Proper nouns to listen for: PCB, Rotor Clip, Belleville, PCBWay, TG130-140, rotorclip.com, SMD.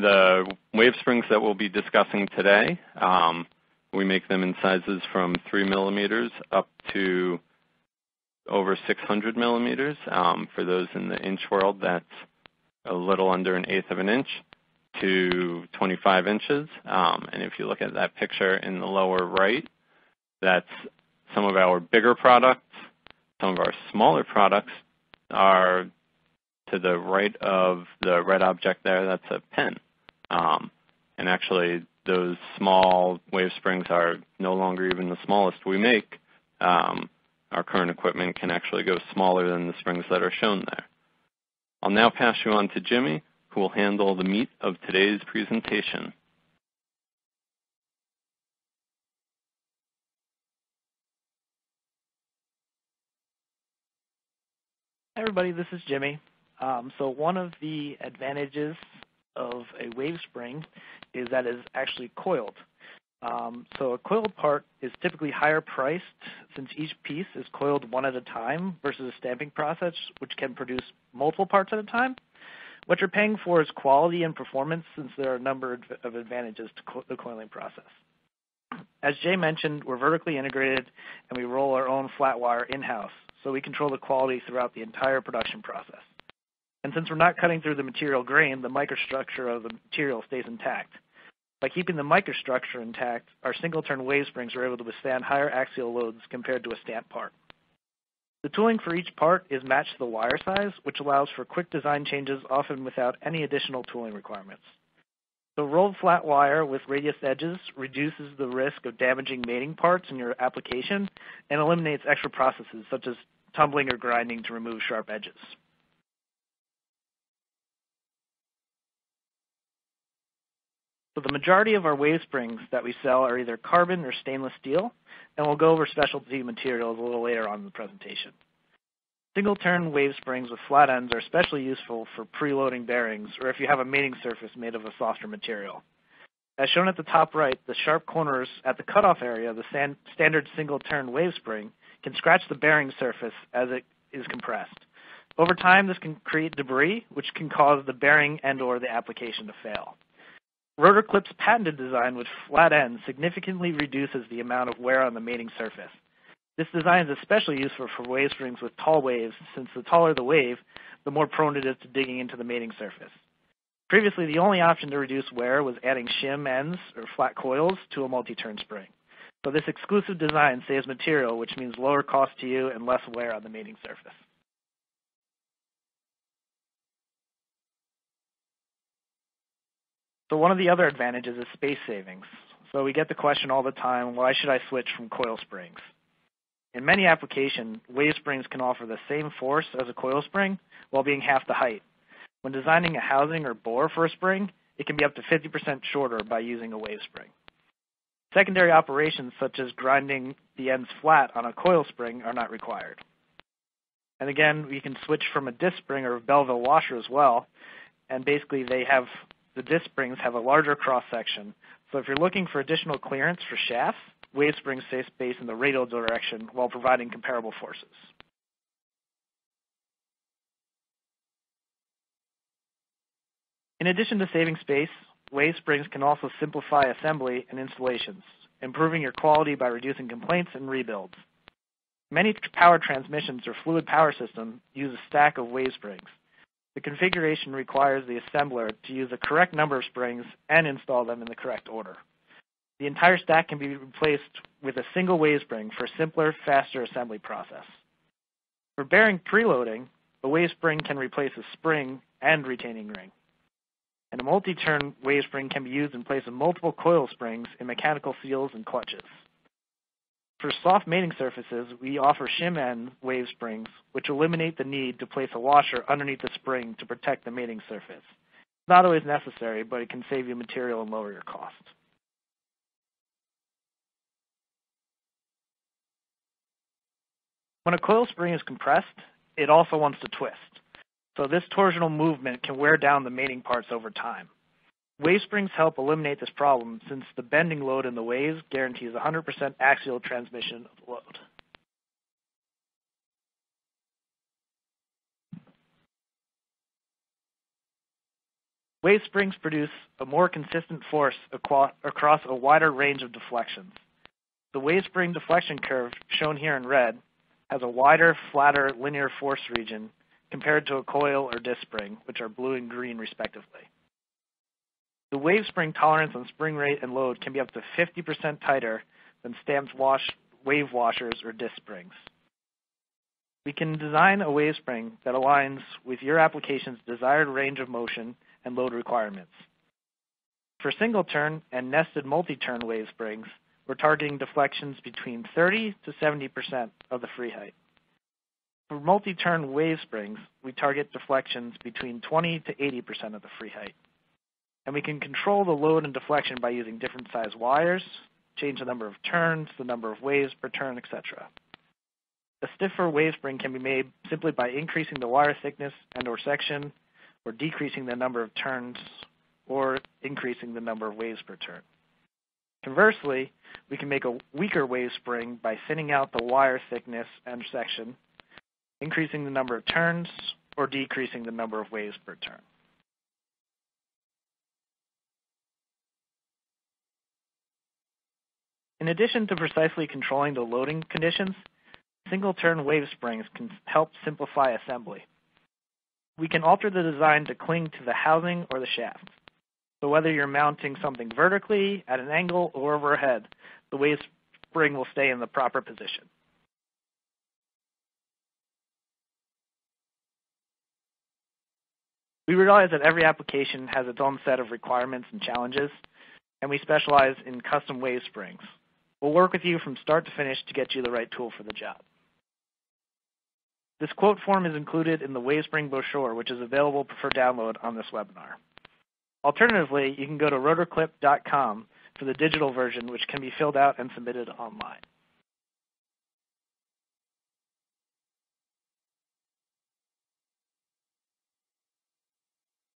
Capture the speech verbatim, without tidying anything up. The wave springs that we'll be discussing today, um, we make them in sizes from three millimeters up to over six hundred millimeters. Um, for those in the inch world, that's a little under an eighth of an inch to twenty-five inches. Um, and if you look at that picture in the lower right, that's some of our bigger products. Some of our smaller products are to the right of the red object there. That's a pen. Um, and actually, those small wave springs are no longer even the smallest we make. Um, our current equipment can actually go smaller than the springs that are shown there. I'll now pass you on to Jimmy, who will handle the meat of today's presentation. Hi everybody, this is Jimmy. Um, so one of the advantages of a wave spring is that it's actually coiled. Um, so a coiled part is typically higher priced since each piece is coiled one at a time versus a stamping process, which can produce multiple parts at a time. What you're paying for is quality and performance, since there are a number of advantages to co the coiling process. As Jay mentioned, we're vertically integrated and we roll our own flat wire in-house, so we control the quality throughout the entire production process. And since we're not cutting through the material grain, the microstructure of the material stays intact. By keeping the microstructure intact, our single-turn wave springs are able to withstand higher axial loads compared to a stamped part. The tooling for each part is matched to the wire size, which allows for quick design changes, often without any additional tooling requirements. The rolled flat wire with radius edges reduces the risk of damaging mating parts in your application and eliminates extra processes such as tumbling or grinding to remove sharp edges. So the majority of our wave springs that we sell are either carbon or stainless steel, and we'll go over specialty materials a little later on in the presentation. Single-turn wave springs with flat ends are especially useful for preloading bearings or if you have a mating surface made of a softer material. As shown at the top right, the sharp corners at the cutoff area of the standard single-turn wave spring can scratch the bearing surface as it is compressed. Over time, this can create debris, which can cause the bearing and or the application to fail. Rotor Clip's patented design with flat ends significantly reduces the amount of wear on the mating surface. This design is especially useful for wave springs with tall waves, since the taller the wave, the more prone it is to digging into the mating surface. Previously, the only option to reduce wear was adding shim ends or flat coils to a multi-turn spring. So this exclusive design saves material, which means lower cost to you and less wear on the mating surface. So one of the other advantages is space savings. So we get the question all the time, why should I switch from coil springs? In many applications, wave springs can offer the same force as a coil spring while being half the height. When designing a housing or bore for a spring, it can be up to fifty percent shorter by using a wave spring. Secondary operations such as grinding the ends flat on a coil spring are not required. And again, we can switch from a disc spring or a Belleville washer as well, and basically they have The disc springs have a larger cross-section, so if you're looking for additional clearance for shafts, wave springs save space in the radial direction while providing comparable forces. In addition to saving space, wave springs can also simplify assembly and installations, improving your quality by reducing complaints and rebuilds. Many power transmissions or fluid power systems use a stack of wave springs. The configuration requires the assembler to use the correct number of springs and install them in the correct order. The entire stack can be replaced with a single wave spring for a simpler, faster assembly process. For bearing preloading, a wave spring can replace a spring and retaining ring. And a multi-turn wave spring can be used in place of multiple coil springs in mechanical seals and clutches. For soft mating surfaces, we offer shim end wave springs, which eliminate the need to place a washer underneath the spring to protect the mating surface. It's not always necessary, but it can save you material and lower your cost. When a coil spring is compressed, it also wants to twist. So this torsional movement can wear down the mating parts over time. Wave springs help eliminate this problem, since the bending load in the waves guarantees one hundred percent axial transmission of the load. Wave springs produce a more consistent force across a wider range of deflections. The wave spring deflection curve, shown here in red, has a wider, flatter linear force region compared to a coil or disk spring, which are blue and green respectively. The wave spring tolerance on spring rate and load can be up to fifty percent tighter than stamped wash, wave washers or disk springs. We can design a wave spring that aligns with your application's desired range of motion and load requirements. For single-turn and nested multi-turn wave springs, we're targeting deflections between thirty to seventy percent of the free height. For multi-turn wave springs, we target deflections between twenty to eighty percent of the free height. And we can control the load and deflection by using different size wires, change the number of turns, the number of waves per turn, et cetera. A stiffer wave spring can be made simply by increasing the wire thickness and or section, or decreasing the number of turns, or increasing the number of waves per turn. Conversely, we can make a weaker wave spring by thinning out the wire thickness and section, increasing the number of turns, or decreasing the number of waves per turn. In addition to precisely controlling the loading conditions, single-turn wave springs can help simplify assembly. We can alter the design to cling to the housing or the shaft. So whether you're mounting something vertically, at an angle, or overhead, the wave spring will stay in the proper position. We realize that every application has its own set of requirements and challenges, and we specialize in custom wave springs. We'll work with you from start to finish to get you the right tool for the job. This quote form is included in the WaveSpring brochure, which is available for download on this webinar. Alternatively, you can go to rotor clip dot com for the digital version, which can be filled out and submitted online.